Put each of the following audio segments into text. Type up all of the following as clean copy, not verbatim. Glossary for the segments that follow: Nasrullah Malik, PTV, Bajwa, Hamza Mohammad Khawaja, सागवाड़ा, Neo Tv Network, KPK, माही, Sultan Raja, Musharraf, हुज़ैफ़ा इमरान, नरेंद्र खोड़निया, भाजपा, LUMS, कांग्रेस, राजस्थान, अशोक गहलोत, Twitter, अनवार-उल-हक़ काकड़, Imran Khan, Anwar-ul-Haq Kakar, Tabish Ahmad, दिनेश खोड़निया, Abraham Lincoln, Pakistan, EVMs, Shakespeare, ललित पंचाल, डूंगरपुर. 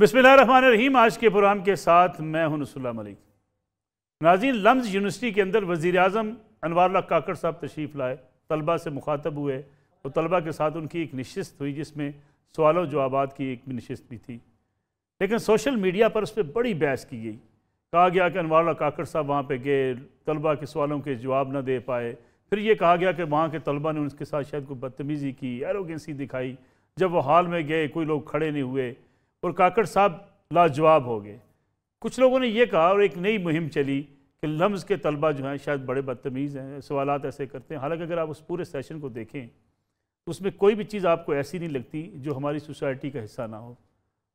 बिस्मिल्लाहिर्रहमानिर्रहीम। आज के प्रोग्राम के साथ मैं हूं नसरुल्लाह मलिक। नाज़रीन, लम्स यूनिवर्सिटी के अंदर वज़ीर-ए-आज़म अनवार-उल-हक़ काकड़ साहब तशरीफ़ लाए, तलबा से मुखातब हुए और तलबा के साथ उनकी एक नशिस्त हुई जिसमें सवालों जवाबात की एक नशिस्त भी थी। लेकिन सोशल मीडिया पर उस पर बड़ी बहस की गई। कहा गया कि अनवार-उल-हक़ काकड़ साहब वहाँ पर गए, तलबा के सवालों के जवाब न दे पाए। फिर ये कहा गया कि वहाँ के तलबा ने उनके साथ शायद कोई बदतमीज़ी की, एरोगेंसी दिखाई। जब वो हॉल में गए कोई लोग खड़े नहीं हुए और काकड़ साहब लाजवाब हो गए। कुछ लोगों ने यह कहा और एक नई मुहिम चली कि लम्स के तलबा जो हैं शायद बड़े बदतमीज़ हैं, सवालात ऐसे करते हैं। हालांकि अगर आप उस पूरे सेशन को देखें तो उसमें कोई भी चीज़ आपको ऐसी नहीं लगती जो हमारी सोसाइटी का हिस्सा ना हो।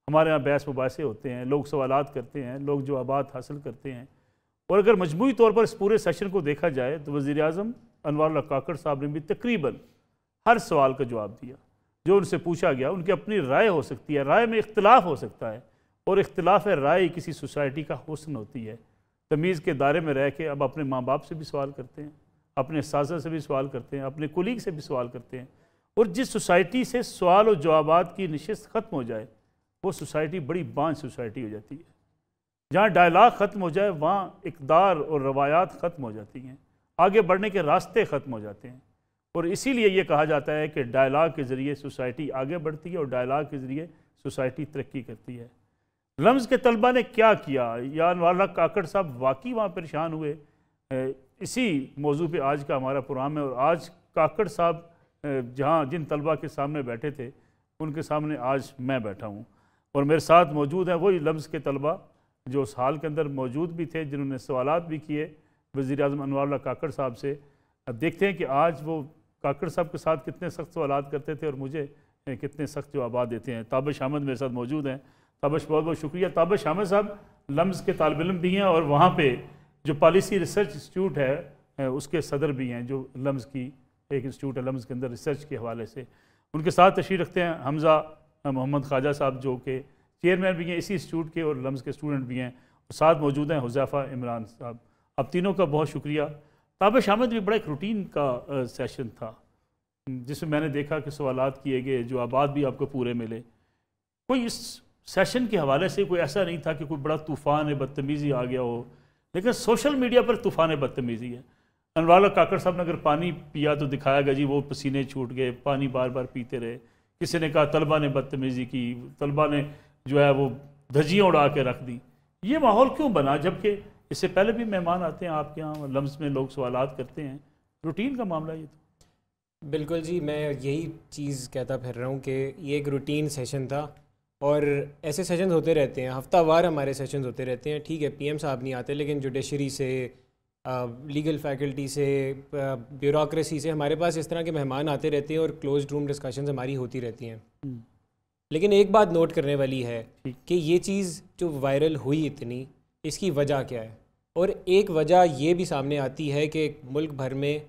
हमारे यहाँ बहस मुबासे होते हैं, लोग सवालात करते हैं, लोग जवाबात हासिल करते हैं। और अगर मजमूई तौर पर इस पूरे सेशन को देखा जाए तो वज़ीर-ए-आज़म अनवार-उल-हक़ काकड़ साहब ने भी तकरीबन हर सवाल का जवाब दिया जो उनसे पूछा गया। उनकी अपनी राय हो सकती है, राय में इख्तिलाफ हो सकता है और इख्तिलाफ राय किसी सोसाइटी का हुस्न होती है। तमीज़ के दायरे में रह के अब अपने माँ बाप से भी सवाल करते हैं, अपने सासा से भी सवाल करते हैं, अपने कुलीग से भी सवाल करते हैं। और जिस सोसाइटी से सवाल और जवाबात की नशिस्त ख़त्म हो जाए वो सोसाइटी बड़ी बांझ सोसाइटी हो जाती है। जहाँ डायलाग ख़त्म हो जाए वहाँ इक़दार और रवायात ख़त्म हो जाती हैं, आगे बढ़ने के रास्ते ख़त्म हो जाते हैं। और इसीलिए ये कहा जाता है कि डायलाग के ज़रिए सोसाइटी आगे बढ़ती है और डायलाग के ज़रिए सोसाइटी तरक्की करती है। लम्स के तलबा ने क्या किया या अनवार-उल-हक़ काकड़ साहब वाकई वहाँ परेशान हुए, इसी मौजू पे आज का हमारा प्रोग्राम है। और आज काकड़ साहब जिन तलबा के सामने बैठे थे उनके सामने आज मैं बैठा हूँ और मेरे साथ मौजूद हैं वही लम्स के तलबा जो उस हाल के अंदर मौजूद भी थे, जिन्होंने सवालात भी किए वज़ीर-ए-आज़म अनवार-उल-हक़ काकड़ साहब से। अब देखते हैं कि आज वो काकड़ साहब के साथ कितने सख्त सवालात करते थे और मुझे कितने सख्त जवाब देते हैं। ताबिश अहमद मेरे साथ मौजूद हैं। ताबिश, बहुत बहुत शुक्रिया। ताबिश अहमद साहब लम्स के तालिब इल्म भी हैं और वहाँ पे जो पॉलिसी रिसर्च इंस्टीट्यूट है उसके सदर भी हैं, जो लम्स की एक इंस्टीट्यूट है लम्स के अंदर रिसर्च के हवाले से। उनके साथ तशरीफ़ रखते हैं हमज़ा मोहम्मद ख्वाजा साहब जो कि चेयरमैन भी हैं इसी इंस्टीट्यूट के और लम्स के स्टूडेंट भी हैं। साथ मौजूद हैं हुज़ैफ़ा इमरान साहब। आप तीनों का बहुत शुक्रिया। ताबिश अहमद भी बड़ा एक रूटीन का सेशन था जिसमें मैंने देखा कि सवालात किए गए, जवाबात भी आपको पूरे मिले। कोई इस सेशन के हवाले से कोई ऐसा नहीं था कि कोई बड़ा तूफ़ान बदतमीज़ी आ गया हो, लेकिन सोशल मीडिया पर तूफ़ान बदतमीज़ी है। अनवार-उल-हक़ काकड़ साहब ने अगर पानी पिया तो दिखाया गया जी वो पसीने छूट गए, पानी बार बार पीते रहे। किसी ने कहा तलबा ने बदतमीज़ी की, तलबा ने जो है वो धज्जियाँ उड़ा के रख दी। ये माहौल क्यों बना जबकि इससे पहले भी मेहमान आते हैं आपके यहाँ, लम्स में लोग सवालात करते हैं, रूटीन का मामला ये तो? बिल्कुल जी, मैं यही चीज़ कहता फिर रहा हूँ कि ये एक रूटीन सेशन था और ऐसे सेशन होते रहते हैं, हफ्तावार हमारे सेशन होते रहते हैं। ठीक है, पीएम साहब नहीं आते लेकिन जुडिशरी से, लीगल फैकल्टी से, ब्यूरोक्रेसी से हमारे पास इस तरह के मेहमान आते रहते हैं और क्लोज रूम डिस्कशंस हमारी होती रहती हैं। लेकिन एक बात नोट करने वाली है कि ये चीज़ जो वायरल हुई इतनी, इसकी वजह क्या है? और एक वजह ये भी सामने आती है कि मुल्क भर में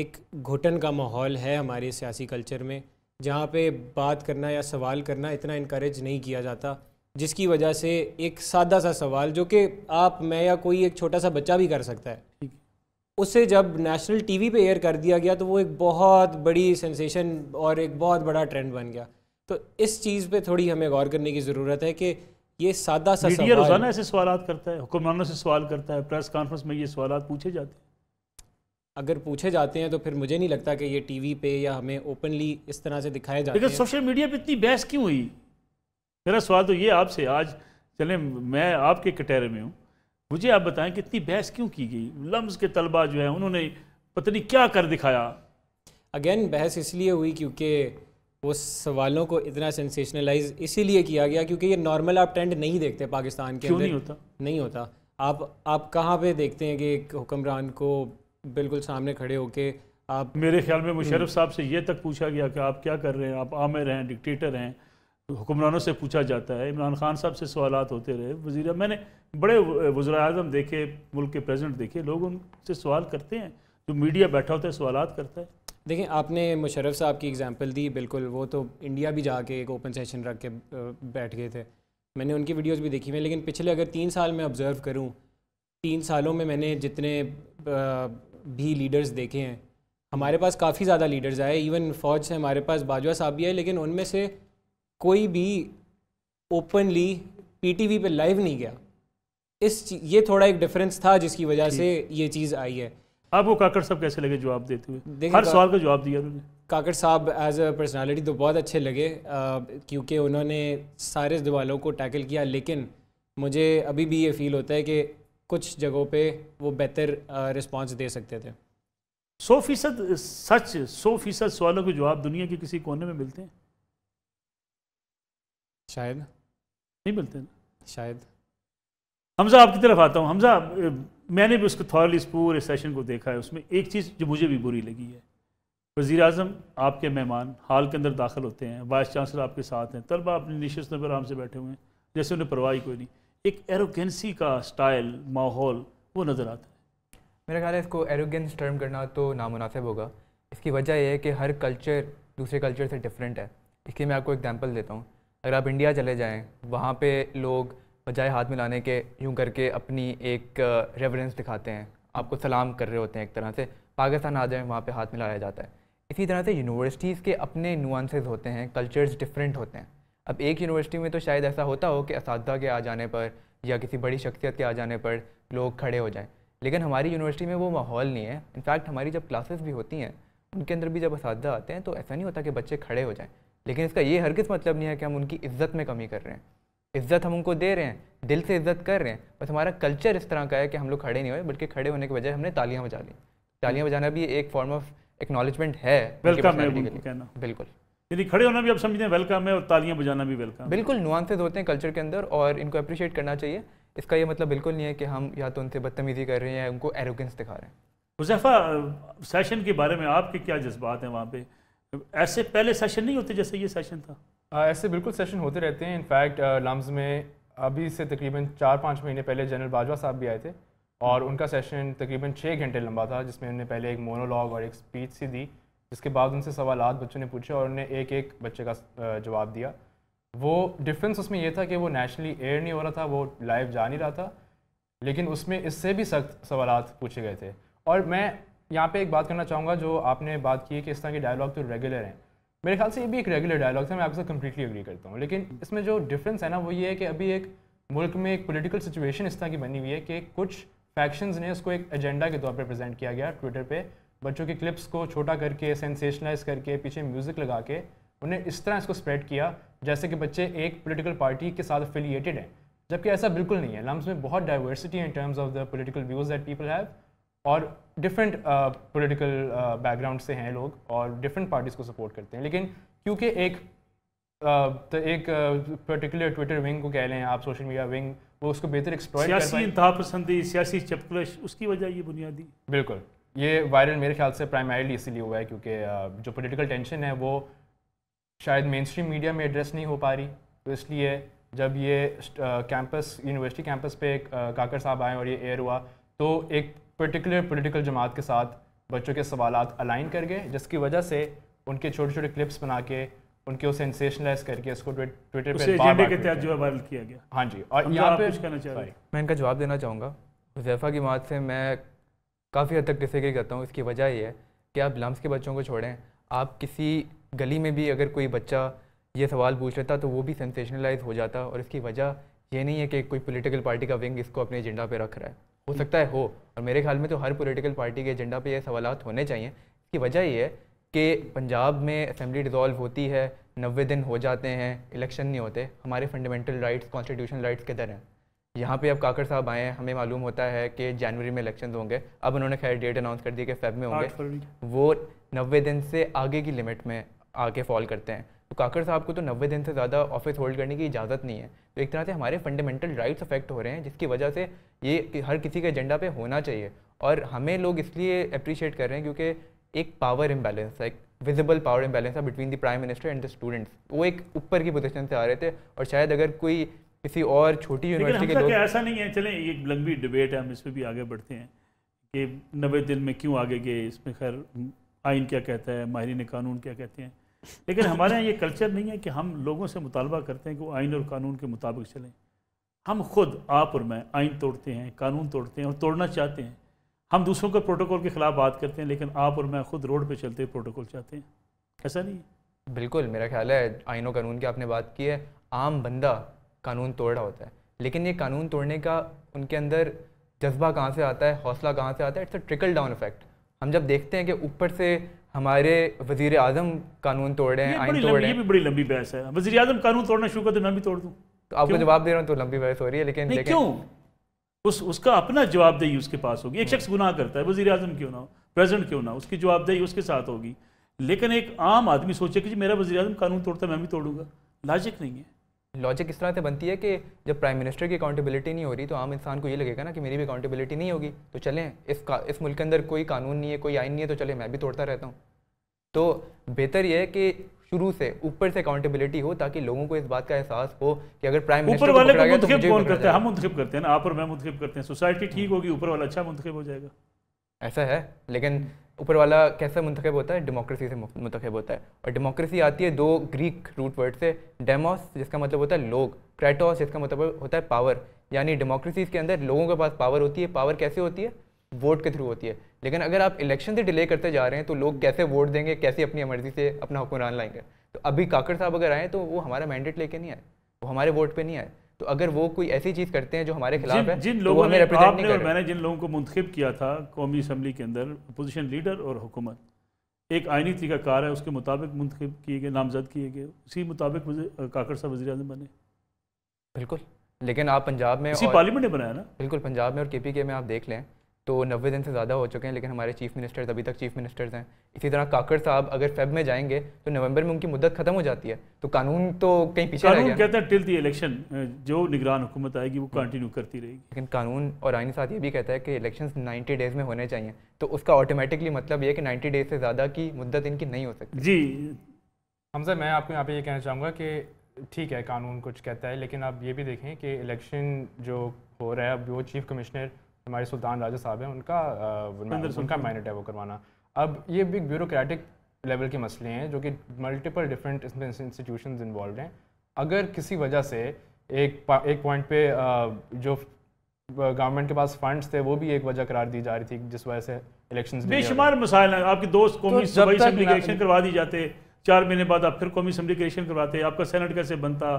एक घुटन का माहौल है हमारे सियासी कल्चर में, जहाँ पे बात करना या सवाल करना इतना इनकरेज नहीं किया जाता, जिसकी वजह से एक सादा सा सवाल जो कि आप, मैं या कोई एक छोटा सा बच्चा भी कर सकता है, उसे जब नेशनल टीवी पे एयर कर दिया गया तो वो एक बहुत बड़ी सेंसेशन और एक बहुत बड़ा ट्रेंड बन गया। तो इस चीज़ पे थोड़ी हमें गौर करने की ज़रूरत है कि ये सादा सा मीडिया रोज़ाना ऐसे सवालात करता है, हुक्मरानों से सवाल करता है, प्रेस कॉन्फ्रेंस में ये सवालात पूछे जाते हैं। अगर पूछे जाते हैं तो फिर मुझे नहीं लगता कि ये टीवी पे या हमें ओपनली इस तरह से दिखाया जाता है। लेकिन सोशल मीडिया पे इतनी बहस क्यों हुई? मेरा सवाल तो ये आपसे आज, चलें मैं आपके कटहरे में हूँ, मुझे आप बताएं कि इतनी बहस क्यों की गई? लम्स के तलबा जो है उन्होंने पता नहीं क्या कर दिखाया। अगेन बहस इसलिए हुई क्योंकि वो सवालों को इतना सेंसेशनलाइज इसीलिए किया गया क्योंकि ये नॉर्मल आप ट्रेंड नहीं देखते पाकिस्तान के अंदर। नहीं होता, नहीं होता। आप कहाँ पे देखते हैं कि एक हुक्मरान को बिल्कुल सामने खड़े होके आप, मेरे ख्याल में मुशर्रफ साहब से ये तक पूछा गया कि आप क्या कर रहे हैं, आप आमिर हैं, डिक्टेटर हैं, हुक्मरानों से पूछा जाता है। इमरान खान साहब से सवालात होते रहे, वज़ीर, मैंने बड़े वज़ीर-ए-आज़म देखे, मुल्क के प्रेसिडेंट देखे, लोग उनसे सवाल करते हैं, जो मीडिया बैठा होता है सवालात करता है। देखें, आपने मुशर्रफ साहब की एग्जांपल दी, बिल्कुल वो तो इंडिया भी जाके एक ओपन सेशन रख के बैठ गए थे, मैंने उनकी वीडियोस भी देखी हैं। लेकिन पिछले अगर 3 साल में ऑब्ज़र्व करूं, 3 सालों में मैंने जितने भी लीडर्स देखे हैं, हमारे पास काफ़ी ज़्यादा लीडर्स आए, इवन फ़ौज से हमारे पास बाजवा साहब भी आए, लेकिन उनमें से कोई भी ओपनली पीटीवी पे लाइव नहीं गया। ये थोड़ा एक डिफरेंस था जिसकी वजह से ये चीज़ आई है। आपको काकड़ साहब कैसे लगे जवाब देते हुए? हर सवाल का जवाब दिया उन्होंने। काकड़ साहब एज अ पर्सनालिटी तो बहुत अच्छे लगे क्योंकि उन्होंने सारे सवालों को टैकल किया, लेकिन मुझे अभी भी ये फील होता है कि कुछ जगहों पे वो बेहतर रिस्पांस दे सकते थे। 100% सच, 100% सवालों के जवाब दुनिया के किसी कोने में मिलते हैं? शायद नहीं मिलते ना। शायद। हमजा, आपकी तरफ आता हूँ। हमजा, मैंने भी उसको थॉरली इस पूरे सेशन को देखा है। उसमें एक चीज़ जो मुझे भी बुरी लगी है, वज़ीर आज़म आपके मेहमान हाल के अंदर दाखिल होते हैं, वाइस चांसलर आपके साथ हैं, तलबा अपनी निशस्त पर आराम से बैठे हुए हैं, जैसे उन्हें परवाह ही कोई नहीं। एक एरोगेंसी का स्टाइल, माहौल, वो नज़र आता है। मेरा ख्याल है इसको एरोगेंस टर्म करना तो नामुनासिब होगा। इसकी वजह यह है कि हर कल्चर दूसरे कल्चर से डिफरेंट है। इसलिए मैं आपको एग्जांपल देता हूँ। अगर आप इंडिया चले जाएँ, वहाँ पे लोग बजाय हाथ मिलाने के यूँ करके अपनी एक रेवरेंस दिखाते हैं, आपको सलाम कर रहे होते हैं एक तरह से। पाकिस्तान आ जाए, वहाँ पे हाथ मिलाया जाता है। इसी तरह से यूनिवर्सिटीज़ के अपने नुआंसेस होते हैं, कल्चर्स डिफरेंट होते हैं। अब एक यूनिवर्सिटी में तो शायद ऐसा होता हो कि असातिज़ा के आ जाने पर या किसी बड़ी शख्सियत के आ जाने पर लोग खड़े हो जाएं, लेकिन हमारी यूनिवर्सिटी में वो माहौल नहीं है। इनफैक्ट हमारी जब क्लासेस भी होती हैं, उनके अंदर भी जब असातिज़ा आते हैं तो ऐसा नहीं होता कि बच्चे खड़े हो जाएं, लेकिन इसका ये हरगिज़ मतलब नहीं है कि हम उनकी इज़्ज़त में कमी कर रहे हैं। इज़्ज़त हम उनको दे रहे हैं, दिल से इज़्ज़त कर रहे हैं, बस हमारा कल्चर इस तरह का है कि हम लोग खड़े नहीं हुए, बल्कि खड़े होने के बजाय हमने तालियाँ बजा ली। तालियाँ बजाना भी एक फॉर्म ऑफ एक्नॉलेजमेंट है। बिल्कुल, यानी खड़े होना भी आप समझते हैं वेलकम है और तालियां बजाना भी वेलकम। बिल्कुल, नुआंसेस होते हैं कल्चर के अंदर और इनको अप्रिशिएट करना चाहिए। इसका ये मतलब बिल्कुल नहीं है कि हम या तो उनसे बदतमीजी कर रहे हैं या उनको एरोगेंस दिखा रहे हैं। हुज़ैफा, सेशन के बारे में आपके क्या जज्बात हैं? वहाँ पे ऐसे पहले सेशन नहीं होते जैसे ये सेशन था? ऐसे बिल्कुल सेशन होते रहते हैं। इनफैक्ट लम्स में अभी से तकरीबन 4-5 महीने पहले जनरल बाजवा साहब भी आए थे और उनका सेशन तकरीबन 6 घंटे लंबा था, जिसमें उन्होंने पहले एक मोनोलॉग और एक स्पीच सी दी, जिसके बाद उनसे सवाल बच्चों ने पूछे और उन्होंने एक एक बच्चे का जवाब दिया। वो डिफरेंस उसमें यह था कि वो नेशनली एयर नहीं हो रहा था, वो लाइव जा नहीं रहा था, लेकिन उसमें इससे भी सख्त सवाल पूछे गए थे। और मैं यहाँ पे एक बात करना चाहूँगा, जो आपने बात की है कि इस तरह के डायलॉग तो रेगुलर हैं, मेरे ख्याल से ये भी एक रेगुलर डायलॉग था। मैं आपसे कम्प्लीटली एग्री करता हूँ, लेकिन इसमें जो डिफरेंस है ना, वो ये है कि अभी एक मुल्क में एक पोलिटिकल सिचुएशन इस तरह की बनी हुई है कि कुछ फैक्शंस ने उसको एक एजेंडा के तौर पर प्रेजेंट किया गया। ट्विटर पर बच्चों के क्लिप्स को छोटा करके, सेंसेशनलाइज करके, पीछे म्यूज़िक लगा के उन्हें इस तरह इसको स्प्रेड किया जैसे कि बच्चे एक पॉलिटिकल पार्टी के साथ एफिलिएटेड हैं, जबकि ऐसा बिल्कुल नहीं है। लम्स में बहुत डाइवर्सिटी है in terms of the political views that people have, और डिफरेंट पॉलिटिकल बैकग्राउंड से हैं लोग और डिफरेंट पार्टीज़ को सपोर्ट करते हैं। लेकिन क्योंकि एक पर्टिकुलर ट्विटर विंग को कह लें आप, सोशल मीडिया विंग, वो उसको बेहतर एक्सप्लॉइट कर पाए, इंतहापसंदी, सियासी चपकलश, उसकी वजह ये बुनियादी। बिल्कुल, ये वायरल मेरे ख्याल से प्राइमरीली इसीलिए हुआ है क्योंकि जो पॉलिटिकल टेंशन है वो शायद मेन स्ट्रीम मीडिया में एड्रेस नहीं हो पा रही, तो इसलिए जब ये कैंपस, यूनिवर्सिटी कैंपस पे काकड़ साहब आए और ये एयर हुआ, तो एक पर्टिकुलर पॉलिटिकल जमात के साथ बच्चों के सवालात अलाइन कर गए, जिसकी वजह से उनके छोटे छोटे क्लिप्स बना के उनको सेंसेशनलाइज करके उसको ट्विटर पे वायरल किया गया। हाँ जी, और यहाँ पर मैं इनका जवाब देना चाहूँगा। हुज़ैफा की बात से मैं काफ़ी हद तक डिसएग्री करता हूँ। इसकी वजह ये है कि आप लम्स के बच्चों को छोड़ें, आप किसी गली में भी अगर कोई बच्चा ये सवाल पूछ लेता तो वो भी सेंसेशनलाइज हो जाता, और इसकी वजह ये नहीं है कि कोई पॉलिटिकल पार्टी का विंग इसको अपने एजेंडा पे रख रहा है। हो सकता है हो, और मेरे ख्याल में तो हर पॉलिटिकल पार्टी के एजेंडा पे ये सवाल होने चाहिए। इसकी वजह ये है कि पंजाब में असम्बली डिज़ोल्व होती है, 90 दिन हो जाते हैं, इलेक्शन नहीं होते, हमारे फंडामेंटल राइट्स, कॉन्स्टिट्यूशनल राइट्स किधर हैं? यहाँ पे अब काकड़ साहब आए हैं, हमें मालूम होता है कि जनवरी में इलेक्शंस होंगे, अब उन्होंने खैर डेट अनाउंस कर दी कि फेब में होंगे, वो 90 दिन से आगे की लिमिट में आके फॉल करते हैं। तो काकड़ साहब को तो 90 दिन से ज़्यादा ऑफिस होल्ड करने की इजाज़त नहीं है। तो एक तरह से हमारे फंडामेंटल राइट्स अफेक्ट हो रहे हैं, जिसकी वजह से ये हर किसी के एजेंडा पर होना चाहिए। और हमें लोग इसलिए अप्रिशिएट कर रहे हैं क्योंकि एक पावर इम्बैलेंस है, विजिबल पावर इम्बैलेंस है between the prime minister and the students. वो एक ऊपर की पोजिशन से आ रहे थे, और शायद अगर कोई किसी और छोटी यूनिवर्सिटी के लोग, ऐसा नहीं है। चलें, एक लंबी डिबेट है, हम इसमें भी आगे बढ़ते हैं कि 90 दिन में क्यों आगे गए, इसमें खैर आइन क्या कहता है, माहिरीन कानून क्या कहते हैं, लेकिन हमारे यहाँ ये कल्चर नहीं है कि हम लोगों से मुतालबा करते हैं कि वो आइन और कानून के मुताबिक चलें। हम खुद, आप और मैं, आइन तोड़ते हैं, कानून तोड़ते हैं और तोड़ना चाहते हैं। हम दूसरों के प्रोटोकॉल के ख़िलाफ़ बात करते हैं, लेकिन आप और मैं खुद रोड पर चलते प्रोटोकॉल चाहते हैं, ऐसा नहीं है। बिल्कुल, मेरा ख्याल है आइन और कानून की आपने बात की है, आम बंदा कानून तोड़ रहा होता है। लेकिन ये कानून तोड़ने का उनके अंदर जज्बा कहाँ से आता है, हौसला कहाँ से आता है? It's a trickle down effect. हम जब देखते हैं कि ऊपर से हमारे वजीर आजम कानून तोड़ रहे हैं, आइन तोड़ रहे हैं। ये भी बड़ी लंबी बहस है, वजीर आजम कानून तोड़ना शुरू कर दे मैं भी तोड़ दूँ, तो आपको जवाब दे रहा हूँ तो लंबी बहस हो रही है। लेकिन क्यों? उसका अपना जवाबदेही उसके पास होगी। एक शख्स गुनाह करता है, वजीर आजम क्यों ना हो, प्रेजिडेंट क्यों ना, उसकी जवाबदेही उसके साथ होगी। लेकिन एक आम आदमी सोचे कि जी मेरा वजीर आजम कानून तोड़ता है मैं भी तोड़ूंगा, लॉजिक नहीं है। लॉजिक इस तरह से बनती है कि जब प्राइम मिनिस्टर की अकाउंटेबिलिटी नहीं हो रही तो आम इंसान को ये लगेगा ना कि मेरी भी अकाउंटेबिलिटी नहीं होगी, तो चलें इस मुल्क के अंदर कोई कानून नहीं है, कोई आइन नहीं है, तो चले मैं भी तोड़ता रहता हूँ। तो बेहतर यह है कि शुरू से ऊपर से अकाउंटेबिलिटी हो ताकि लोगों को इस बात का एहसास हो कि अगर प्राइम मिनिस्टर ऊपर वाले को मुंतखिब कौन करता है, हम मुंतखिब करते हैं ना, आप और मैं मुंतखिब करते हैं, सोसाइटी ठीक होगी, ऊपर वाला अच्छा मुंतखिब हो जाएगा। ऐसा है, लेकिन ऊपर वाला कैसा मुंतखिब होता है? डेमोक्रेसी से मुंतखिब होता है। और डेमोक्रेसी आती है दो ग्रीक रूट वर्ड से, डेमोस जिसका मतलब होता है लोग, क्रेटोस जिसका मतलब होता है पावर, यानी डेमोक्रेसी के अंदर लोगों के पास पावर होती है। पावर कैसे होती है? वोट के थ्रू होती है। लेकिन अगर आप इलेक्शन से डिले करते जा रहे हैं तो लोग कैसे वोट देंगे, कैसे अपनी मर्जी से अपना हुक्मरान लाएंगे? तो अभी काकड़ साहब अगर आए तो वो हमारा मैंडेट लेके नहीं आए, वो हमारे वोट पे नहीं आए। तो अगर वो कोई ऐसी चीज़ करते हैं जो हमारे खिलाफ है, जिन लोगों ने मैंने जिन लोगों को मुंतखब किया था कौमी असम्बली के अंदर, अपोजिशन लीडर और हुकूमत, एक आइनी तरीक़ाकार है उसके मुताबिक मुंतखब किए गए, नामजद किए गए, उसी मुताबिक काकड़ साहब वज़ीर आज़म बने। बिल्कुल, लेकिन आप पंजाब में पार्लियामेंट ने बनाया ना। बिल्कुल, पंजाब में और KPK में आप देख लें तो 90 दिन से ज़्यादा हो चुके हैं, लेकिन हमारे चीफ मिनिस्टर्स अभी तक चीफ मिनिस्टर्स हैं। इसी तरह काकड़ साहब अगर फेब में जाएंगे तो नवंबर में उनकी मुद्दत खत्म हो जाती है, तो कानून तो कहीं पीछे रह गया। कहता है टिल दी इलेक्शन, जो निगरान हुकूमत आएगी वो कंटिन्यू करती रहेगी। लेकिन कानून और आइन साथ ये भी कहता है कि इलेक्शन 90 डेज़ में होने चाहिए, तो उसका ऑटोमेटिकली मतलब ये कि 90 डेज़ से ज़्यादा की मुद्दत इनकी नहीं हो सकती। जी हमजा, मैं आपको यहाँ पर ये कहना चाहूँगा कि ठीक है कानून कुछ कहता है, लेकिन आप ये भी देखें कि इलेक्शन जो हो रहा है, अब वो चीफ कमिश्नर हमारे सुल्तान राजा साहब हैं, उनका मैंडेट है वो करवाना। अब ये बिग ब्यूरोक्रेटिक लेवल के मसले हैं जो कि मल्टीपल डिफरेंट इसमें इंस्टीट्यूशंस इन्वॉल्व हैं। अगर किसी वजह से एक पॉइंट पे जो गवर्नमेंट के पास फंड्स थे वो भी एक वजह करार दी जा रही थी जिस वजह से इलेक्शंस बेशुमार मसाइल हैं। आपके दोस्त कौमी असम्बली के इलेक्शन करवा दी जाते, 4 महीने बाद आप फिर कौमी असम्बली के इलेक्शन करवाते, आपका सेनेट कैसे बनता,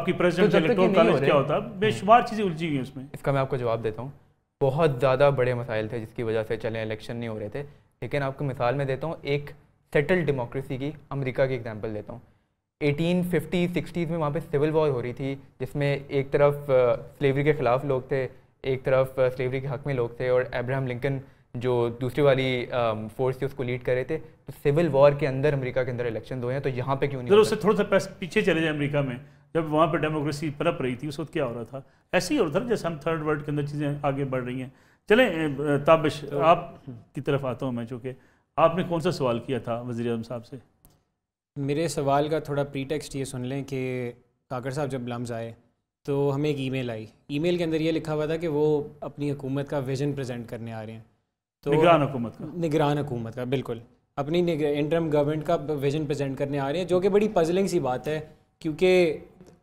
आपकी प्रेसिडेंट इलेक्टोरल कॉलेज क्या होता, बेशुमार चीज़ें उलझी हुई उसमें। इसका मैं आपको जवाब देता हूँ, बहुत ज़्यादा बड़े मसाइल थे जिसकी वजह से चले इलेक्शन नहीं हो रहे थे। लेकिन आपको मिसाल मैं देता हूँ, एक सेटल्ड डेमोक्रेसी की अमेरिका की एग्जांपल देता हूँ। 1850s, 60s में वहाँ पे सिविल वॉर हो रही थी जिसमें एक तरफ स्लेवरी के ख़िलाफ़ लोग थे, एक तरफ स्लेवरी के हक़ में लोग थे, और अब्राहम लिंकन जो दूसरी वाली फोर्स थी उसको लीड कर रहे थे। तो सिविल वॉर के अंदर अमेरिका के अंदर इलेक्शन हुए हैं, तो यहाँ पे क्यों नहीं? उससे थोड़ा सा पीछे चले जाए, अमेरिका में जब वहाँ पर डेमोक्रेसी पनप रही थी उस वक्त क्या हो रहा था? ऐसे ही हो रहा था जैसे हम थर्ड वर्ल्ड के अंदर चीज़ें आगे बढ़ रही हैं। चलें ताबिश, आप की तरफ आता हूँ मैं, चूँकि आपने कौन सा सवाल किया था वज़ीर आज़म साहब से? मेरे सवाल का थोड़ा प्रीटेक्स्ट ये सुन लें कि काकड़ साहब जब लम्स आए तो हमें एक ईमेल आई, ईमेल के अंदर ये लिखा हुआ था कि वो अपनी हुकूमत का विजन प्रेजेंट करने आ रहे हैं, तो निगरान हुकूमत का बिल्कुल अपनी इंटरम गवर्नमेंट का विजन प्रेजेंट करने आ रहे हैं, जो कि बड़ी पजलिंग सी बात है क्योंकि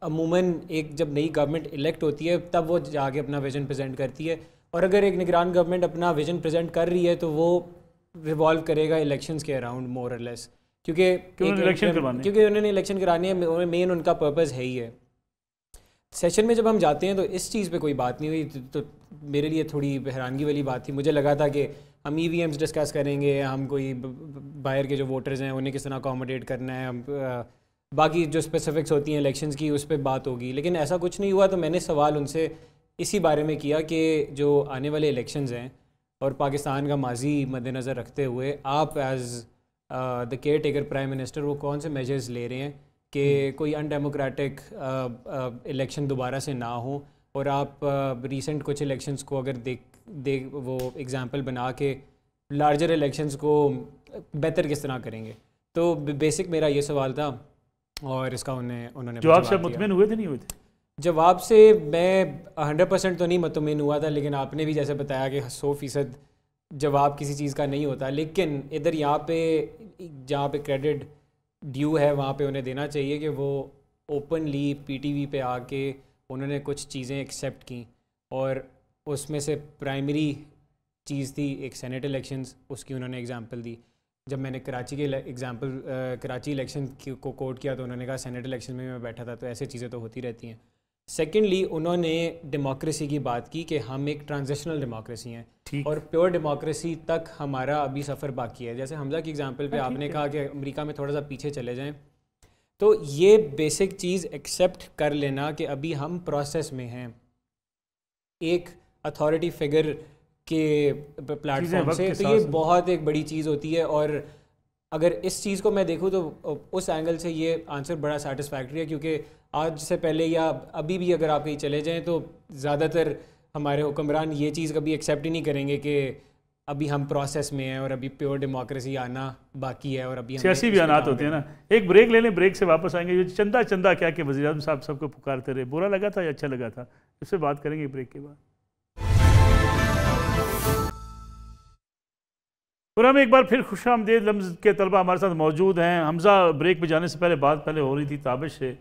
अमूमन एक जब नई गवर्नमेंट इलेक्ट होती है तब वो जाके अपना विजन प्रेजेंट करती है, और अगर एक निगरान गवर्नमेंट अपना विजन प्रेजेंट कर रही है तो वो रिवॉल्व करेगा इलेक्शंस के अराउंड मोर और लेस, क्योंकि उन्होंने इलेक्शन कराने हैं, मेन उनका पर्पस है ही है। सेशन में जब हम जाते हैं तो इस चीज़ पे कोई बात नहीं हुई, तो मेरे लिए थोड़ी हैरानगी वाली बात थी। मुझे लगा था कि हम EVMs डिस्कस करेंगे, हम कोई बाहर के जो वोटर्स हैं उन्हें किस तरह अकोमोडेट करना है, हम बाकी जो स्पेसिफिक्स होती हैं इलेक्शंस की उस पर बात होगी, लेकिन ऐसा कुछ नहीं हुआ। तो मैंने सवाल उनसे इसी बारे में किया कि जो आने वाले इलेक्शंस हैं और पाकिस्तान का माजी मद्देनज़र रखते हुए आप as the caretaker prime minister वो कौन से मेजर्स ले रहे हैं कि कोई अनडेमोक्रेटिक इलेक्शन दोबारा से ना हो, और आप रीसेंट कुछ इलेक्शंस को अगर देख वो एग्ज़ाम्पल बना के लार्जर इलेक्शंस को बेहतर किस तरह करेंगे। तो बेसिक मेरा ये सवाल था और इसका उन्होंने जवाब से मुतमिन हुए थे नहीं हुए थे? जवाब से मैं 100% तो नहीं मुतमिन हुआ था, लेकिन आपने भी जैसे बताया कि 100% जवाब किसी चीज़ का नहीं होता, लेकिन इधर यहाँ पे जहाँ पे क्रेडिट ड्यू है वहाँ पे उन्हें देना चाहिए कि वो ओपनली PTV पे आके उन्होंने कुछ चीज़ें एक्सेप्ट की, और उसमें से प्राइमरी चीज़ थी एक सेनेट इलेक्शंस, उसकी उन्होंने एग्जाम्पल दी। जब मैंने कराची के एग्जाम्पल कराची इलेक्शन को कोट किया तो उन्होंने कहा सेनेट इलेक्शन में मैं बैठा था, तो ऐसे चीज़ें तो होती रहती हैं। सेकेंडली उन्होंने डेमोक्रेसी की बात की कि हम एक ट्रांजिशनल डेमोक्रेसी हैं और प्योर डेमोक्रेसी तक हमारा अभी सफ़र बाकी है। जैसे हमजा की एग्जांपल पे आपने कहा कि अमेरिका में थोड़ा सा पीछे चले जाएं, तो ये बेसिक चीज़ एक्सेप्ट कर लेना कि अभी हम प्रोसेस में हैं एक अथॉरिटी फिगर के प्लेटफॉर्म से, तो ये बहुत एक बड़ी चीज़ होती है। और अगर इस चीज़ को मैं देखूँ तो उस एंगल से ये आंसर बड़ा सेटिस्फैक्ट्री है, क्योंकि आज से पहले या अभी भी अगर आप कहीं चले जाएं तो ज़्यादातर हमारे हुक्मरान ये चीज़ कभी एक्सेप्ट ही नहीं करेंगे कि अभी हम प्रोसेस में हैं और अभी प्योर डेमोक्रेसी आना बाकी है। और अभी सियासी बयानात होते हैं ना। एक ब्रेक ले लें, ब्रेक से वापस आएंगे। ये चंदा चंदा क्या कि वज़ीर आज़म साहब सबको पुकारते रहे, बुरा लगा था या अच्छा लगा था, इससे बात करेंगे ब्रेक के बाद। और हम एक बार फिर खुशामदीद लम्स के तलबा हमारे साथ मौजूद हैं। हमजा, ब्रेक पे जाने से पहले बात हो रही थी ताबिश से,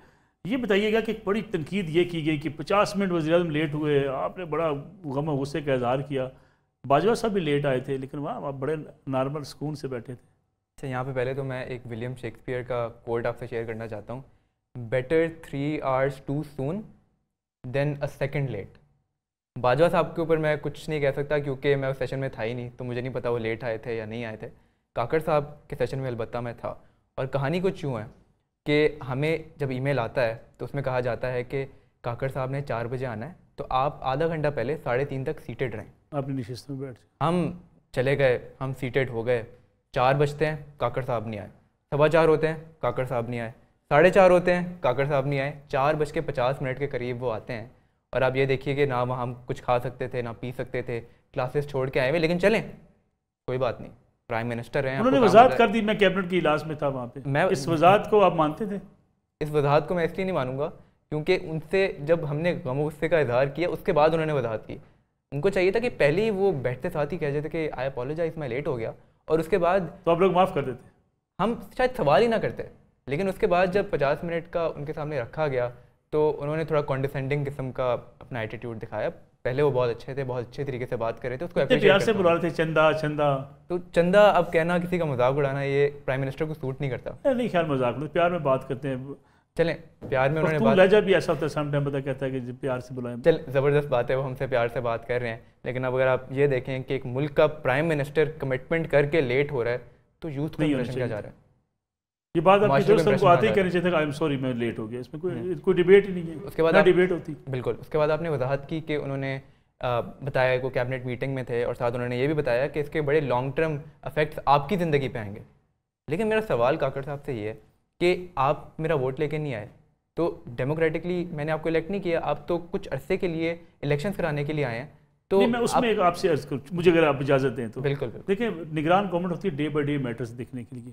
ये बताइएगा कि बड़ी तनकीद ये की गई कि 50 मिनट वज़ीर-ए-आज़म लेट हुए, आपने बड़ा गम और गुस्से का इजहार किया, बाजवा साहब भी लेट आए थे, लेकिन वहाँ आप बड़े नॉर्मल सुकून से बैठे थे। अच्छा, यहाँ पे पहले तो मैं एक विलियम शेक्सपियर का कोट आपसे शेयर करना चाहता हूँ, better 3 hours too soon than a second late. Bajwa साहब के ऊपर मैं कुछ नहीं कह सकता क्योंकि मैं उस सेशन में था ही नहीं, तो मुझे नहीं पता वो लेट आए थे या नहीं आए थे। काकड़ साहब के सेशन में अलबत्ता मैं था। और कहानी कुछ यूँ है कि हमें जब ईमेल आता है तो उसमें कहा जाता है कि काकड़ साहब ने 4 बजे आना है, तो आप आधा घंटा पहले 3:30 तक सीटेड रहें। अपनी निश्चित में बैठ हम चले गए, हम सीटेड हो गए। 4 बजते हैं, काकड़ साहब नहीं आए। 4:15 होते हैं, काकड़ साहब नहीं आए। 4:30 होते हैं, काकड़ साहब नहीं आए। 4:50 के करीब वो आते हैं। और आप ये देखिए कि ना वहाँ हम कुछ खा सकते थे, ना पी सकते थे, क्लासेस छोड़ के आए हुए, लेकिन चलें कोई बात नहीं, प्राइम मिनिस्टर हैं। उन्होंने वजाहत कर दी, मैं कैबिनेट की इजलास में था वहाँ पे। मैं इस वजाहत को आप मानते थे? इस वजाहत को मैं इसलिए नहीं मानूंगा क्योंकि उनसे जब हमने गम गुस्से का इजहार किया उसके बाद उन्होंने वजाहत की। उनको चाहिए था कि पहले ही वो बैठते साथ ही कह देते कि आई अपोलोजाइज, मैं लेट हो गया, और उसके बाद तो आप लोग माफ़ कर देते, हम शायद सवाल ही ना करते। लेकिन उसके बाद जब 50 मिनट का उनके सामने रखा गया तो उन्होंने थोड़ा कॉन्डिसेंडिंग किस्म का अपना एटीट्यूड दिखाया। पहले वो बहुत अच्छे थे, बहुत अच्छे तरीके से बात कर रहे थे, उसको एप्रिशिएट से बुला रहे थे, चंदा चंदा। तो चंदा अब कहना, किसी का मजाक उड़ाना, ये प्राइम मिनिस्टर को सूट नहीं करता। नहीं खैर, मजाक में प्यार में बात करते हैं, चलें प्यार में। उन्होंने लहजा भी ऐसा होता है सम टाइम, पता कहता है कि प्यार से बुलाएं, चल ज़बरदस्त बात है, वो हमसे प्यार से बात कर रहे हैं। लेकिन अब अगर आप ये देखें कि एक मुल्क का प्राइम मिनिस्टर कमिटमेंट करके लेट हो रहा है तो यूथ को इंप्रेशन क्या जा रहा है? ये बात आपको आते ही कहना चाहिए था आई एम सॉरी मैं लेट हो गया, इसमें कोई डिबेट ही नहीं है। उसके बाद डिबेट होती बिल्कुल। उसके बाद आपने वजाहत की कि उन्होंने बताया कि कैबिनेट मीटिंग में थे, और साथ उन्होंने ये भी बताया कि इसके बड़े लॉन्ग टर्म इफेक्ट्स आपकी ज़िंदगी पे आएंगे। लेकिन मेरा सवाल काकड़ साहब से ये है कि आप मेरा वोट लेके नहीं आए, तो डेमोक्रेटिकली मैंने आपको इलेक्ट नहीं किया, आप तो कुछ अरसे के लिए इलेक्शन कराने के लिए आए हैं। तो मैं उसमें एक आपसे अर्ज करूँ, मुझे अगर आप इजाज़त दें तो। बिल्कुल। देखिए, निगरान गवर्नमेंट होती है डे बाई डे मैटर्स देखने के लिए।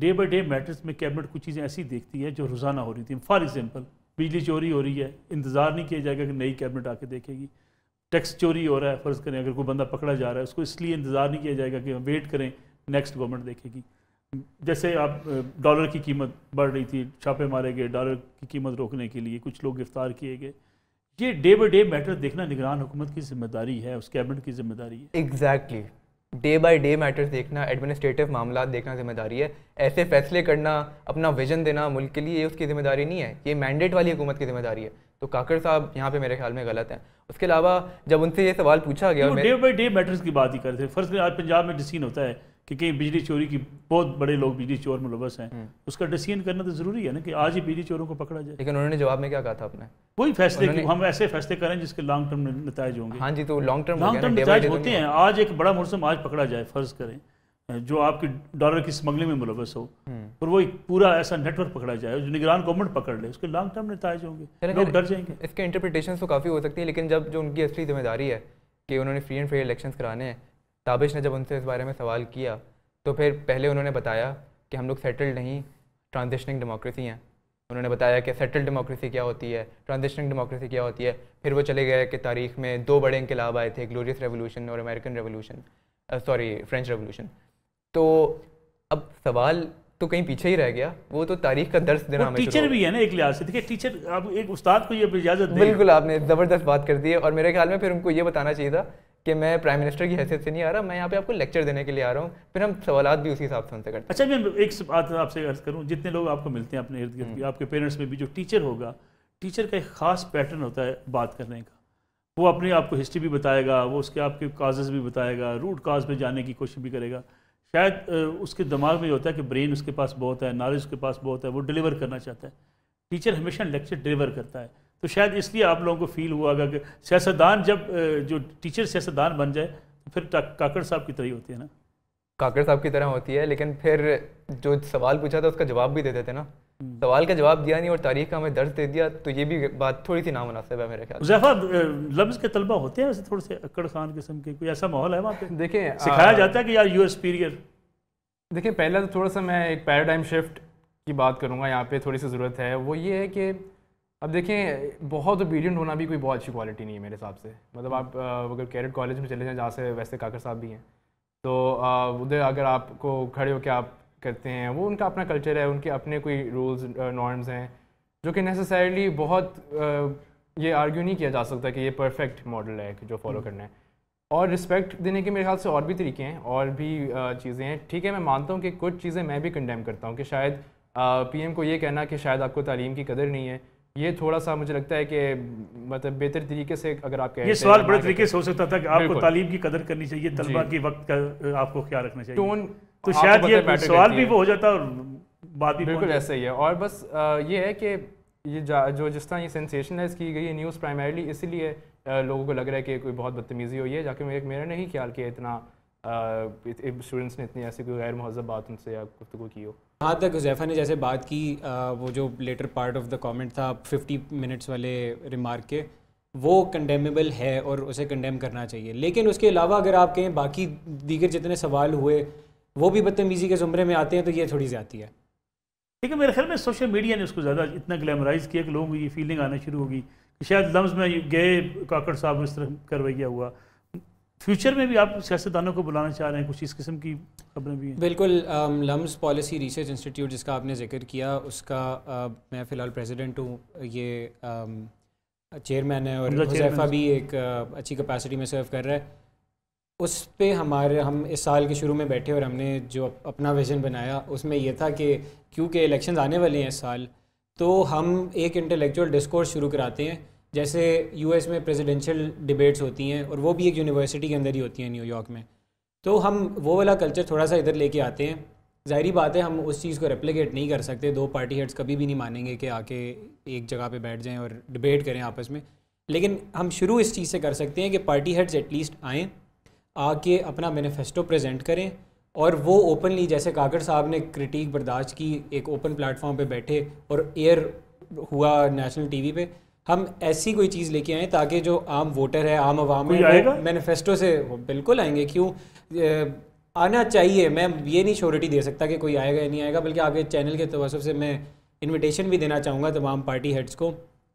डे बाई डे मैटर्स में कैबिनेट कुछ चीज़ें ऐसी देखती है जो रोज़ाना हो रही थी। फॉर एग्जांपल, बिजली चोरी हो रही है, इंतज़ार नहीं किया जाएगा कि नई कैबिनेट आके देखेगी। टैक्स चोरी हो रहा है, फ़र्ज़ करें अगर कोई बंदा पकड़ा जा रहा है, उसको इसलिए इंतज़ार नहीं किया जाएगा कि हम वेट करें नेक्स्ट गवर्नमेंट देखेगी। जैसे आप डॉलर की कीमत बढ़ रही थी, छापे मारे गए डॉलर की कीमत रोकने के लिए, कुछ लोग गिरफ्तार किए गए। ये डे बाई डे मैटर देखना निगरान हुकूमत की जिम्मेदारी है, उस कैबिनेट की जिम्मेदारी है। Exactly, day by day matters देखना, एडमिनिस्ट्रेटिव मामला देखना जिम्मेदारी है। ऐसे फैसले करना, अपना विजन देना मुल्क के लिए, ये उसकी जिम्मेदारी नहीं है, ये मैंडेट वाली हुकूमत की जिम्मेदारी है। तो काकड़ साहब यहाँ पे मेरे ख्याल में गलत हैं। उसके अलावा जब उनसे ये सवाल पूछा गया, डे बाई डे मैटर्स की बात ही करते हैं। फर्ज करें आज पंजाब में डिसीजन होता है कि कहीं बिजली चोरी की, बहुत बड़े लोग बिजली चोर मुलवस हैं, उसका डिसीजन करना तो ज़रूरी है ना कि आज ही बिजली चोरों को पकड़ा जाए। लेकिन उन्होंने जवाब में क्या कहा था अपने, कोई फैसले कि हम ऐसे फैसले करें जिसके लॉन्ग टर्म नतीजे होंगे। हाँ जी, तो लॉन्ग टर्म नतीजे होते हैं। आज एक बड़ा मुलज़िम आज पकड़ा जाए, फ़र्ज़ करें जो आपकी डॉलर की स्मगलिंग में मुलवस हो, और वो एक पूरा ऐसा नेटवर्क पकड़ा जाए जो निगरान गवर्नमेंट पकड़ ले, उसके लॉन्ग टर्म नतीजे होंगे, लोग डर जाएंगे। इसके इंटरप्रिटेशन तो काफ़ी हो सकती है, लेकिन जब जो उनकी असली जिम्मेदारी है कि उन्होंने फ्री एंड फेयर इलेक्शन कराने हैं, ताबिश ने जब उनसे इस बारे में सवाल किया तो फिर पहले उन्होंने बताया कि हम लोग सेटल्ड नहीं, ट्रांजिशनिंग डेमोक्रेसी हैं। उन्होंने बताया कि सेटल्ड डेमोक्रेसी क्या होती है, ट्रांजिशनिंग डेमोक्रेसी क्या होती है। फिर वो चले गए कि तारीख़ में 2 बड़े इंकलाब आए थे, ग्लोरियस रेवोल्यूशन और American revolution, sorry French revolution. तो अब सवाल तो कहीं पीछे ही रह गया, वो तो तारीख का दर्स देना हमें टीचर भी है ना एक लिहाज से। देखिए टीचर, आप एक उस्ताद को ये इजाज़त दें। बिल्कुल, आपने ज़बरदस्त बात कर दी है। और मेरे ख्याल में फिर उनको ये बताना चाहिए था कि मैं प्राइम मिनिस्टर की हैसियत से नहीं आ रहा, मैं यहाँ पे आपको लेक्चर देने के लिए आ रहा हूँ। फिर हम सवालात भी उसी हिसाब से उनसे करते हैं। अच्छा, मैं एक बात आपसे अर्ज करूँ, जितने लोग आपको मिलते हैं अपने इर्द गिर्द, आपके पेरेंट्स में भी जो टीचर होगा, टीचर का एक ख़ास पैटर्न होता है बात करने का, वो अपने आप को हिस्ट्री भी बताएगा, वो उसके आपके काजेज़ भी बताएगा, रूट काज पे जाने की कोशिश भी करेगा। शायद उसके दिमाग में होता है कि ब्रेन उसके पास बहुत है, नॉलेज उसके पास बहुत है, वो डिलीवर करना चाहता है। टीचर हमेशा लेक्चर डिलीवर करता है, तो शायद इसलिए आप लोगों को फील हुआ होगा कि सियासतदान जब जो टीचर सियासतदान बन जाए तो फिर काकड़ साहब की तरह होती है ना, काकड़ साहब की तरह होती है। लेकिन फिर जो सवाल पूछा था उसका जवाब भी देते थे ना, सवाल का जवाब दिया नहीं और तारीख का हमें दर्ज दे दिया, तो ये भी बात थोड़ी सी नामुनासिब है मेरे ख्याल। हुज़ैफा लम्स के तलबा होते हैं वैसे थोड़े से अक्कड़ खान किस्म के, कोई ऐसा माहौल है वहाँ पे? देखें सिखाया जाता है कि यार यू आर सुपीरियर। देखें पहला तो थोड़ा सा मैं एक पैराडाइम शिफ्ट की बात करूँगा यहाँ पे, थोड़ी सी ज़रूरत है। वो ये है कि अब देखें बहुत ओबीडियंट होना भी कोई बहुत अच्छी क्वालिटी नहीं है मेरे हिसाब से। मतलब आप अगर कैरेट कॉलेज में चले जाएँ जहाँ से वैसे काकर साहब भी हैं, तो उधर अगर आपको खड़े होकर आप करते हैं, वो उनका अपना कल्चर है, उनके अपने कोई रूल्स नॉर्म्स हैं जो कि नेसेसरली बहुत ये आर्ग्यू नहीं किया जा सकता कि ये परफेक्ट मॉडल है जो फॉलो करना है। और रिस्पेक्ट देने के मेरे ख्याल से और भी तरीके हैं, और भी चीज़ें हैं। ठीक है, मैं मानता हूँ कि कुछ चीज़ें मैं भी कंडेम करता हूँ कि शायद पीएम को ये कहना कि शायद आपको तालीम की कदर नहीं है, ये थोड़ा सा मुझे लगता है कि मतलब बेहतर तरीके से अगर आप ये सवाल बड़े तरीके से हो सकता था कि आपको तालीम की कदर करनी चाहिए, तलबा के वक्त का आपको ख्याल रखना चाहिए, टोन, तो शायद ये सवाल भी वो हो जाता और बात भी बिल्कुल ऐसा ही है। और बस ये है कि ये जो जिस तरह ये सेंसेशनलाइज की गई है न्यूज़, प्राइमरीली इसीलिए लोगों को लग रहा है कि कोई बहुत बदतमीज़ी हुई है, जाके मेरा नहीं ख्याल कि इतना स्टूडेंट्स ने इतनी ऐसी कोई गैर मुहज़्ज़ब बात उनसे आप गुफ्तगू की हो। हाँ, तक हुज़ैफा ने जैसे बात की वो जो letter part of the comment था 50 मिनट्स वाले रिमार्क के, वो कंडेमेबल है और उसे कंडेम करना चाहिए। लेकिन उसके अलावा अगर आप कहें बाकी दीगर जितने सवाल हुए वो भी बदतमीज़ी के ज़ुमरे में आते हैं, तो ये थोड़ी ज़्यादा है। लेकिन मेरे ख्याल में सोशल मीडिया ने उसको ज़्यादा इतना ग्लैमराइज़ किया कि लोगों को ये फीलिंग आना शुरू होगी कि शायद लम्स में गए काकड़ साहब इस तरह करवैया हुआ। फ्यूचर में भी आप सियासतदानों को बुलाना चाह रहे हैं, कुछ इस किस्म की खबरें भी हैं? बिल्कुल, लम्स पॉलिसी रिसर्च इंस्टीट्यूट जिसका आपने जिक्र किया, उसका मैं फ़िलहाल प्रेसिडेंट हूँ, ये चेयरमैन है और हुज़ैफा भी एक अच्छी कैपेसिटी में सर्व कर रहा है। उस पे हम इस साल के शुरू में बैठे और हमने जो अपना विज़न बनाया उसमें यह था कि क्योंकि इलेक्शंस आने वाले हैं इस साल, तो हम एक इंटेलेक्चुअल डिस्कोर्स शुरू कराते हैं। जैसे यूएस में प्रेसिडेंशियल डिबेट्स होती हैं और वो भी एक यूनिवर्सिटी के अंदर ही होती हैं न्यूयॉर्क में, तो हम वो वाला कल्चर थोड़ा सा इधर लेके आते हैं। ज़ाहिरी बात है हम उस चीज़ को रेप्लिकेट नहीं कर सकते, दो पार्टी हेड्स कभी भी नहीं मानेंगे कि आके एक जगह पे बैठ जाएं और डिबेट करें आपस में, लेकिन हम शुरू इस चीज़ से कर सकते हैं कि पार्टी हेड्स एटलीस्ट आएँ, आके अपना मैनिफेस्टो प्रेजेंट करें और वो ओपनली, जैसे काकड़ साहब ने क्रिटिक बर्दाश्त की, एक ओपन प्लेटफॉर्म पे बैठे और एयर हुआ नेशनल टीवी पे, हम ऐसी कोई चीज़ लेके आएँ ताकि जो आम वोटर है, आम आवाम है, मैनिफेस्टो से बिल्कुल आएंगे। क्यों आना चाहिए, मैं ये नहीं श्योरिटी दे सकता कि कोई आएगा या नहीं आएगा, बल्कि आपके चैनल के तवज्जो से मैं इन्विटेशन भी देना चाहूँगा तमाम पार्टी हेड्स को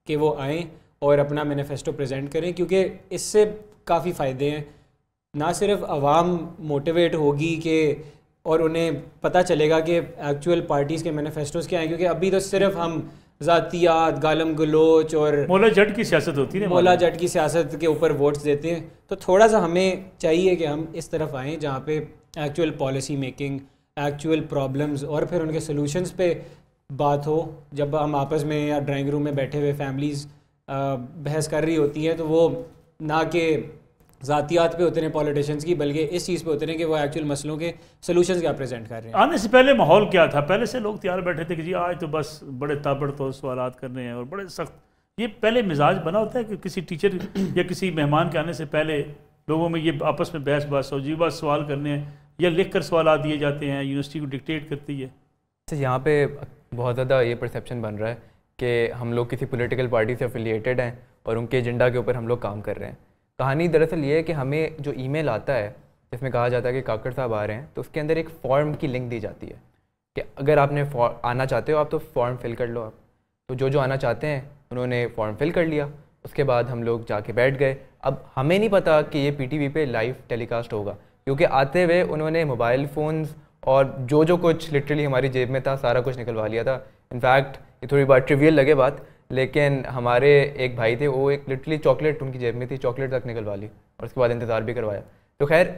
कि वो आएँ और अपना मैनिफेस्टो प्रेजेंट करें, क्योंकि इससे काफ़ी फ़ायदे हैं। ना सिर्फ आवाम मोटिवेट होगी कि और उन्हें पता चलेगा कि एक्चुअल पार्टीज़ के मैनिफेस्टोज क्या हैं, क्योंकि अभी तो सिर्फ हम ज़ातियात, गालम गलोच और मौला जट की सियासत होती है, मौला जट की सियासत के ऊपर वोट्स देते हैं। तो थोड़ा सा हमें चाहिए कि हम इस तरफ आएँ जहाँ पे actual policy making, actual problems और फिर उनके सोल्यूशंस पे बात हो। जब हम आपस में या ड्राइंग रूम में बैठे हुए फैमिलीज़ बहस कर रही होती हैं, तो वो ना कि ज़ातियात पे उतरे पॉलिटिशियंस की, बल्कि इस चीज़ पे उतरे कि वो एक्चुअल मसलों के सोल्यूशंस क्या प्रेजेंट कर रहे हैं। आने से पहले माहौल क्या था? पहले से लोग तैयार बैठे थे कि जी आज तो बस बड़े ताबड़तोड़ सवालात करने हैं और बड़े सख्त, ये पहले मिजाज बना होता है कि किसी टीचर या किसी मेहमान के आने से पहले लोगों में ये आपस में बहस बात हो, जी बस सवाल करने हैं या लिख कर सवाल दिए जाते हैं, यूनिवर्सिटी को डिक्टेट करती है। यहाँ पर बहुत ज़्यादा ये परसेप्शन बन रहा है कि हम लोग किसी पोलिटिकल पार्टी से अफिलिएटेड हैं और उनके एजेंडा के ऊपर हम लोग काम कर रहे हैं। कहानी दरअसल ये है कि हमें जो ईमेल आता है जिसमें कहा जाता है कि काकड़ साहब आ रहे हैं, तो उसके अंदर एक फॉर्म की लिंक दी जाती है कि अगर आपने आना चाहते हो आप तो फॉर्म फिल कर लो आप, तो जो जो आना चाहते हैं उन्होंने फॉर्म फिल कर लिया। उसके बाद हम लोग जाके बैठ गए। अब हमें नहीं पता कि ये पीटीवी पे लाइव टेलीकास्ट होगा, क्योंकि आते हुए उन्होंने मोबाइल फ़ोन्स और जो जो कुछ लिटरली हमारी जेब में था सारा कुछ निकलवा लिया था। इनफैक्ट ये थोड़ी बात ट्रिवियल लगे बात, लेकिन हमारे एक भाई थे, वो एक लिटरली चॉकलेट उनकी जेब में थी, चॉकलेट तक निकलवा ली और उसके बाद इंतज़ार भी करवाया। तो खैर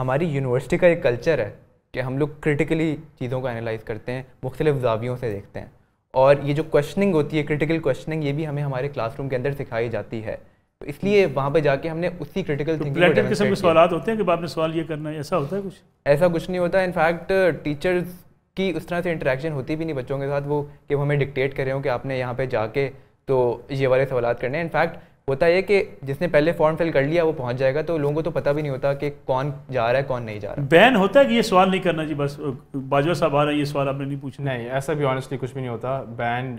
हमारी यूनिवर्सिटी का एक कल्चर है कि हम लोग क्रिटिकली चीज़ों को एनालाइज़ करते हैं, मुख्तलिफ ज़ावियों से देखते हैं और ये जो क्वेश्चनिंग होती है, क्रिटिकल क्वेश्चनिंग, ये भी हमें हमारे क्लासरूम के अंदर सिखाई जाती है। तो इसलिए वहाँ पे जाके हमने उसी क्रिटिकल थिंकिंग किस्म के सवाल होते हैं कि बाद में सवाल ये करना है, ऐसा होता है? कुछ ऐसा कुछ नहीं होता। इनफैक्ट टीचर्स की उस तरह से इंटरेक्शन होती भी नहीं बच्चों के साथ, वो कि हमें डिक्टेट कर रहे हो कि आपने यहाँ पे जाके तो ये वाले सवाल करने हैं। इनफैक्ट होता है कि जिसने पहले फॉर्म फिल कर लिया वो पहुँच जाएगा, तो लोगों को तो पता भी नहीं होता कि कौन जा रहा है कौन नहीं जा रहा है। बैन होता है कि ये सवाल नहीं करना जी, बस बाजवा साहब आ रहे हैं ये सवाल आपने नहीं पूछना? नहीं, ऐसा भी ऑनेस्टली कुछ भी नहीं होता। बैन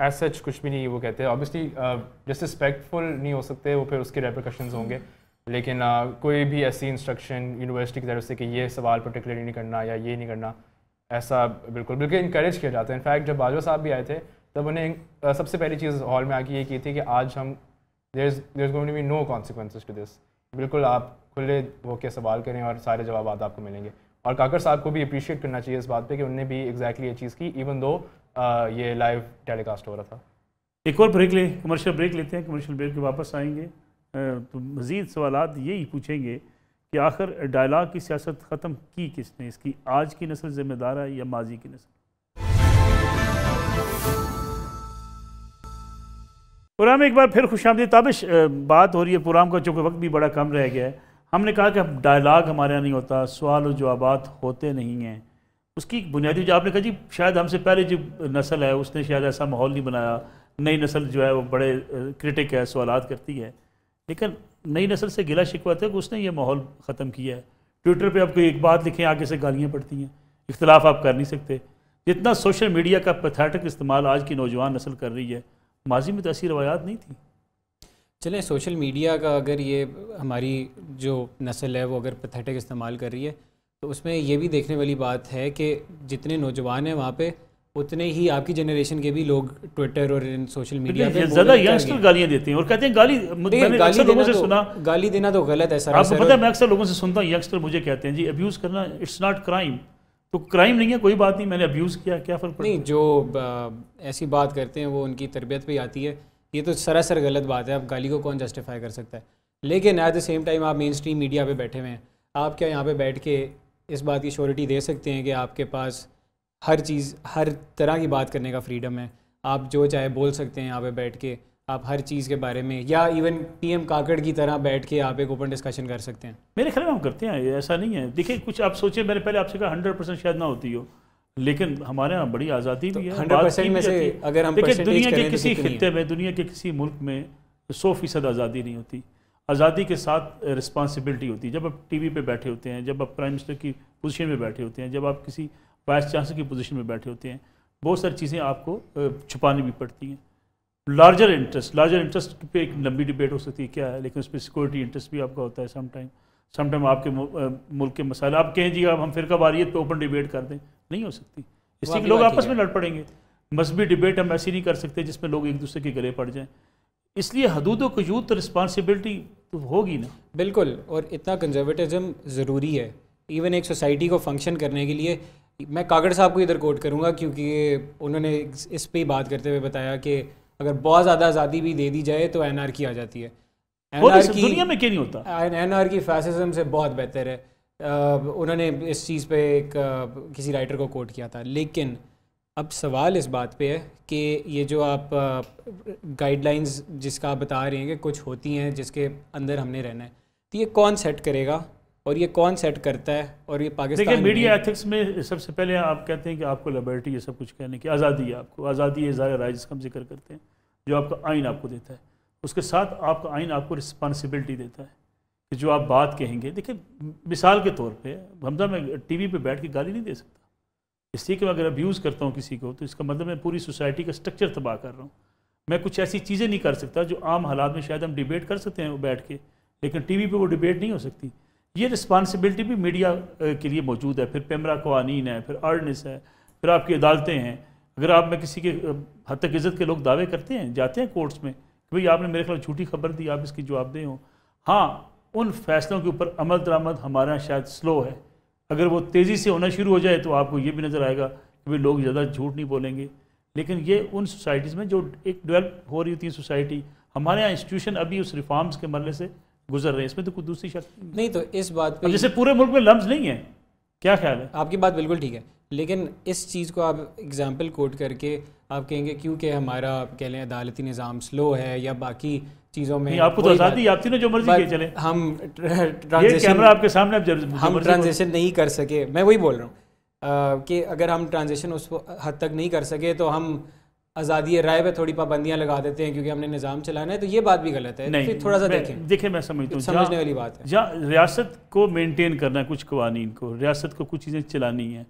एज सच कुछ भी नहीं वो कहते हैं। ऑब्वियसली डिसरिस्पेक्टफुल नहीं हो सकते वो, फिर उसके रेपरकशंस होंगे, लेकिन कोई भी ऐसी इंस्ट्रक्शन यूनिवर्सिटी की तरफ से कि ये सवाल पर्टिकुलरली नहीं करना या ये नहीं करना, ऐसा बिल्कुल बिल्कुल इनक्रेज किया जाता है। इनफैक्ट जब बाजवा साहब भी आए थे तब उन्हें सबसे पहली चीज़ हॉल में आके ये की थी कि आज हम there's going to be no consequences to this, बिल्कुल आप खुले होकर सवाल करें और सारे जवाब आपको मिलेंगे। और काकर साहब को भी अप्रिशिएट करना चाहिए इस बात पे कि उनने भी एग्जैक्टली ये चीज़ की, इवन दो ये लाइव टेलीकास्ट हो रहा था। एक और ब्रेक ले, कमर्शियल ब्रेक लेते हैं। कमर्शियल ब्रेक के वापस आएंगे तो मज़ीद सवालात यही पूछेंगे कि आखिर डायलॉग की सियासत ख़त्म की किसने, इसकी आज की नस्ल जिम्मेदार है या माजी की नस्ल? प्रोग्राम में एक बार फिर खुशामदीद। ताबिश, बात हो रही है प्रोग्राम का, चूँकि वक्त भी बड़ा कम रह गया है, हमने कहा कि अब डायलॉग हमारे यहाँ नहीं होता, सवाल और जवाबात होते नहीं हैं। उसकी बुनियादी जो आपने कहा जी, शायद हमसे पहले जो नस्ल है उसने शायद ऐसा माहौल नहीं बनाया, नई नस्ल जो है वो बड़े क्रिटिक है, सवालात करती है, लेकिन नई नस्ल से गिला शिकवा था कि उसने ये माहौल ख़त्म किया है। ट्विटर पर आप कोई एक बात लिखें आगे से गालियाँ पड़ती हैं, इख्तलाफ आप कर नहीं सकते। जितना सोशल मीडिया का पैथेटिक इस्तेमाल आज की नौजवान नस्ल कर रही है, माजी में तो ऐसी रवायात नहीं थी। चलें, सोशल मीडिया का अगर ये हमारी जो नस्ल है वो अगर पैथेटिक इस्तेमाल कर रही है, तो उसमें ये भी देखने वाली बात है कि जितने नौजवान हैं वहाँ पे उतने ही आपकी जनरेशन के भी लोग ट्विटर और इन सोशल मीडिया पे ज़्यादा यंगस्टर गालियाँ देते हैं और कहते हैं गाली, मैंने अक्सर लोगों से सुना, गाली देना तो गलत है सर। आपको पता है, मैं अक्सर लोगों से सुनता हूँ, यंगस्टर मुझे कहते हैं जी अब्यूज़ करना इट्स नॉट क्राइम, तो क्राइम नहीं है, कोई बात नहीं, मैंने अब्यूज़ किया, क्या फ़र्क पड़ता है? नहीं, जो ऐसी बात करते हैं वो उनकी तरबियत पे आती है, ये तो सरासर गलत बात है। आप गाली को कौन जस्टिफाई कर सकता है? लेकिन एट द सेम टाइम आप मेन स्ट्रीम मीडिया पे बैठे हुए हैं, आप क्या यहाँ पे बैठ के इस बात की श्योरिटी दे सकते हैं कि आपके पास हर चीज़, हर तरह की बात करने का फ्रीडम है, आप जो चाहे बोल सकते हैं यहाँ पर बैठ के, आप हर चीज़ के बारे में, या इवन पीएम काकड़ की तरह बैठ के आप एक ओपन डिस्कशन कर सकते हैं? मेरे ख्याल में हम करते हैं, ऐसा नहीं है। देखिए कुछ आप सोचें, मैंने पहले आपसे कहा 100% शायद ना होती हो, लेकिन हमारे यहाँ बड़ी आज़ादी भी है। 100% में से अगर हम देखिए दुनिया के किसी खित्ते में, दुनिया के किसी मुल्क में 100% आज़ादी नहीं होती। आज़ादी के साथ रिस्पॉन्सिबिलिटी होती है। जब आप टीवी पर बैठे होते हैं, जब आप प्राइम मिनिस्टर की पोजीशन में बैठे होते हैं, जब आप किसी वाइस चांसलर की पोजीशन में बैठे होते हैं, बहुत सारी चीज़ें आपको छुपानी भी पड़ती हैं। लार्जर इंटरेस्ट पे एक लंबी डिबेट हो सकती है क्या है, लेकिन उस पर सिक्योरिटी इंटरेस्ट भी आपका होता है। समटाइम आपके मुल्क के मसाले, आप कहें जी अब हम फिरका वारियत पे ओपन डिबेट कर दें, नहीं हो सकती, इसलिए कि लोग आपस में लड़ पड़ेंगे। मजहबी डिबेट हम ऐसी नहीं कर सकते जिसमें लोग एक दूसरे के गले पड़ जाएँ, इसलिए हदूद और कुयूद तो रिस्पॉन्सिबिलिटी तो होगी ना। बिल्कुल, और इतना कंजर्वेटिज्म ज़रूरी है इवन एक सोसाइटी को फंक्शन करने के लिए। मैं काकड़ साहब को इधर कोट करूँगा क्योंकि उन्होंने इस पर ही बात करते हुए बताया कि अगर बहुत ज़्यादा आज़ादी भी दे दी जाए तो एनआरकी आ जाती है। एनआरकी दुनिया में क्यों नहीं होता? एनआरकी फैसिज्म से बहुत बेहतर है। उन्होंने इस चीज़ पे एक किसी राइटर को कोट किया था। लेकिन अब सवाल इस बात पे है कि ये जो आप गाइडलाइंस जिसका आप बता रहे हैं कि कुछ होती हैं जिसके अंदर हमने रहना है, तो ये कौन सेट करेगा और ये कौन सेट करता है? और ये पाकिस्तान मीडिया एथिक्स में सबसे पहले आप कहते हैं कि आपको लिबर्टी, ये सब कुछ कहने की आज़ादी है, आपको आज़ादी है, ज़ाहिर राइज का हम जिक्र करते हैं, जो आपका आइन आपको देता है, उसके साथ आपका आइन आपको रिस्पॉन्सिबिलिटी देता है कि जो आप बात कहेंगे। देखिए मिसाल के तौर पे हमजा मैं टीवी पे बैठ के गाली नहीं दे सकता, इसलिए कि मैं अगर अब्यूज़ करता हूँ किसी को तो इसका मतलब मैं पूरी सोसाइटी का स्ट्रक्चर तबाह कर रहा हूँ। मैं कुछ ऐसी चीज़ें नहीं कर सकता जो आम हालात में शायद हम डिबेट कर सकते हैं बैठ के, लेकिन टी वी पर वो डिबेट नहीं हो सकती। ये रिस्पॉन्सिबिलिटी भी मीडिया के लिए मौजूद है। फिर पैमरा कवानीन है, फिर आर्डनेंस है, फिर आपकी अदालतें हैं। अगर आप में किसी के हद तक इज़्ज़त के लोग दावे करते हैं, जाते हैं कोर्ट्स में कि भाई आपने मेरे खिलाफ झूठी खबर दी, आप इसकी जवाबदेह हो। हाँ, उन फैसलों के ऊपर अमल दरामद हमारा शायद स्लो है। अगर वो तेज़ी से होना शुरू हो जाए तो आपको ये भी नज़र आएगा कि भाई लोग ज़्यादा झूठ नहीं बोलेंगे। लेकिन ये उन सोसाइटीज़ में जो एक डेवलप हो रही होती है सोसाइटी, हमारे यहाँ इंस्टीट्यूशन अभी उस रिफॉर्म्स के मरले से गुजर रहे हैं, इसमें तो कोई दूसरी शक नहीं। तो इस बात पर जैसे पूरे मुल्क में लम्स नहीं है, क्या ख्याल है? आपकी बात बिल्कुल ठीक है, लेकिन इस चीज़ को आप एग्ज़ाम्पल कोट करके आप कहेंगे क्योंकि हमारा आप कह लें अदालती निज़ाम स्लो है या बाकी चीज़ों में आपको तो आज़ादी आपसी ना जो मर्जी के चले, हम ट्रांजेक्शन आपके सामने हम ट्रांजेक्शन नहीं कर सके। मैं वही बोल रहा हूँ कि अगर हम ट्रांजेक्शन उस हद तक नहीं कर सके तो हम आज़ादी राय पे थोड़ी पाबंदियाँ लगा देते हैं क्योंकि हमने निज़ाम चलाना है, तो ये बात भी गलत है। नहीं, थोड़ा सा देखें मैं समझता हूँ समझने वाली बात है। जहाँ रियासत को मेंटेन करना है, कुछ कवानीन को, रियासत को कुछ चीज़ें चलानी है,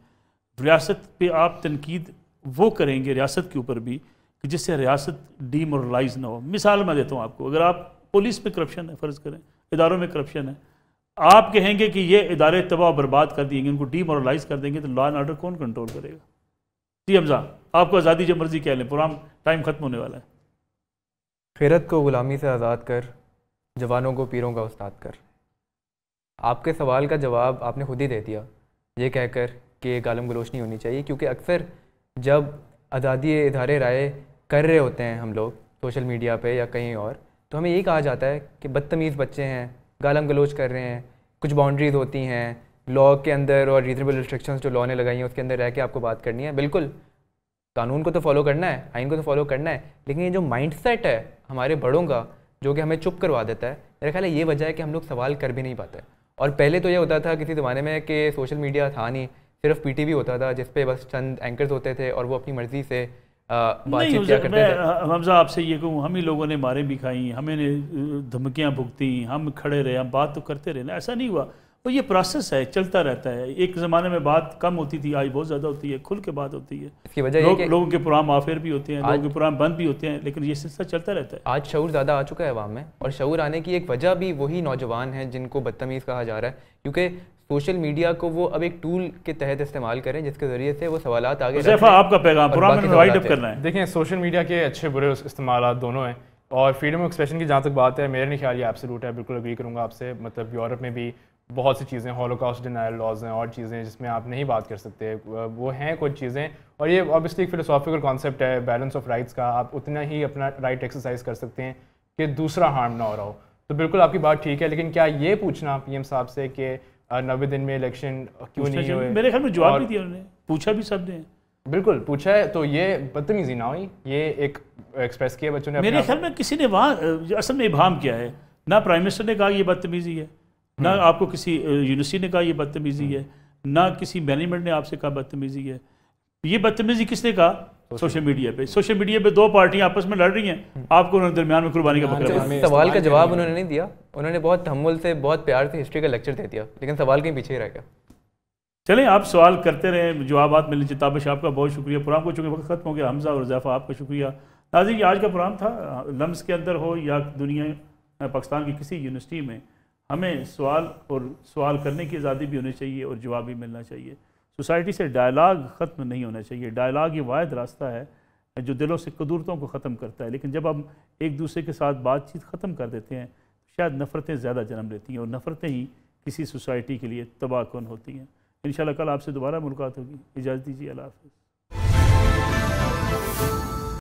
रियासत पे आप तनकीद वो करेंगे रियासत के ऊपर भी कि जिससे रियासत डीमोरलाइज ना हो। मिसाल मैं देता हूँ आपको, अगर आप पुलिस में करप्शन है, फ़र्ज़ करें इदारों में करप्शन है, आप कहेंगे कि ये इदारे तबाह बर्बाद कर देंगे, उनको डीमोरलाइज कर देंगे, तो लॉ एंड ऑर्डर कौन कंट्रोल करेगा? जी हमजा, आपको आज़ादी जब मर्जी कह लें, प्रोग्राम टाइम ख़त्म होने वाला है। खैरत को ग़ुलामी से आज़ाद कर, जवानों को पीरों का उस्ताद कर। आपके सवाल का जवाब आपने खुद ही दे दिया ये कहकर कि गालम गलोच नहीं होनी चाहिए, क्योंकि अक्सर जब आज़ादी इदारे राय कर रहे होते हैं हम लोग सोशल मीडिया पर या कहीं और, तो हमें यही कहा जाता है कि बदतमीज़ बच्चे हैं, गालम गलोच कर रहे हैं। कुछ बाउंड्रीज होती हैं लॉ के अंदर और रीजनेबल रिस्ट्रिक्शंस जो लॉ ने लगाई हैं उसके अंदर रह के आपको बात करनी है। बिल्कुल कानून को तो फॉलो करना है, आइन को तो फॉलो करना है, लेकिन ये जो माइंडसेट है हमारे बड़ों का जो कि हमें चुप करवा देता है, मेरा ख्याल है ये वजह है कि हम लोग सवाल कर भी नहीं पाते। और पहले तो ये होता था किसी ज़माने में कि सोशल मीडिया था नहीं, सिर्फ पी टी वी होता था जिसपे बस चंद एंकर्स होते थे और वो अपनी मर्जी से बातचीत क्या करते थे। हमजा आपसे ये कहूँ, हम ही लोगों ने मारें भी खाई, हमें धमकियाँ भुगती, हम खड़े रहे, हम बात तो करते रहे ना, ऐसा नहीं हुआ। तो ये प्रोसेस है, चलता रहता है। एक ज़माने में बात कम होती थी, आज बहुत ज़्यादा होती है, खुल के बात होती है। इसकी वजह लोगों के प्रोग्राम आफेयर भी होते हैं, लोगों के प्रोग्राम बंद भी होते हैं, लेकिन ये सिलसिला चलता रहता है। आज शऊर ज़्यादा आ चुका है अवाम में, और शऊर आने की एक वजह भी वही नौजवान है जिनको बदतमीज़ कहा जा रहा है, क्योंकि सोशल मीडिया को वो अब एक टूल के तहत इस्तेमाल करें जिसके जरिए से वो सवाल आगे। आपका पैगाम प्रोग्राम में वाइड अप करना है। देखें, सोशल मीडिया के अच्छे बुरे इस्तेमाल दोनों हैं, और फ्रीडम ऑफ एक्सप्रेशन की जहाँ तक बात है मेरे नहीं ख्याल ये एब्सोल्यूट है, बिल्कुल अग्री करूँगा आपसे। मतलब यूरोप में भी बहुत सी चीज़ें, हॉलोकॉस्ट डिनायल लॉज हैं और चीज़ें जिसमें आप नहीं बात कर सकते, वो हैं कुछ चीज़ें। और ये ऑब्वियसली एक फिलोसॉफिकल कॉन्सेप्ट है बैलेंस ऑफ राइट्स का, आप उतना ही अपना राइट एक्सरसाइज कर सकते हैं कि दूसरा हार्म ना हो रहा हो। तो बिल्कुल आपकी बात ठीक है, लेकिन क्या ये पूछना पीएम साहब से कि 90 दिन में इलेक्शन क्यों नहीं हुए, मेरे ख्याल में जवाब भी दिया उन्होंने, पूछा भी सब ने, बिल्कुल पूछा है, तो ये बदतमीजी ना हुई, ये एक एक्सप्रेस किया बच्चों ने। मेरे ख्याल में किसी ने वहाँ असल में इबाम किया है ना, प्राइम मिनिस्टर ने कहा ये बदतमीजी है, ना आपको किसी यूनिवर्सिटी ने कहा ये बदतमीज़ी है, ना किसी मैनेजमेंट ने आपसे कहा बदतमीज़ी है। ये बदतमीज़ी किसने कहा? सोशल मीडिया पे। सोशल मीडिया पे दो पार्टियाँ आपस में लड़ रही हैं, आपको उन्होंने दरमियान में कुर्बानी का बकरा। सवाल का जवाब उन्होंने नहीं दिया, उन्होंने बहुत तहम्मुल से, बहुत प्यार से हिस्ट्री का लेक्चर दे दिया, लेकिन सवाल कहीं पीछे ही रह गया। चलें, आप सवाल करते रहें, जवाब मिल लीजिए। ताबिश आपका बहुत शुक्रिया। प्रोग्राम को चूँकि वक्त खत्म हो गया, हमजा और हुज़ैफा आपका शुक्रिया। नाज़रीन, आज का प्रोग्राम था, लम्स के अंदर हो या दुनिया पाकिस्तान की किसी यूनिवर्सिटी में, हमें सवाल करने की आज़ादी भी होनी चाहिए और जवाब भी मिलना चाहिए। सोसाइटी से डायलाग ख़त्म नहीं होना चाहिए। डायलाग ये वाहिद रास्ता है जो दिलों से कदूरतों को ख़त्म करता है, लेकिन जब हम एक दूसरे के साथ बातचीत ख़त्म कर देते हैं शायद नफ़रतें ज़्यादा जन्म लेती हैं, और नफ़रतें ही किसी सोसाइटी के लिए तबाहकुन होती हैं। इंशाल्लाह कल आपसे दोबारा मुलाकात होगी। इजाज़त दीजिए, अल्लाह हाफ़िज़।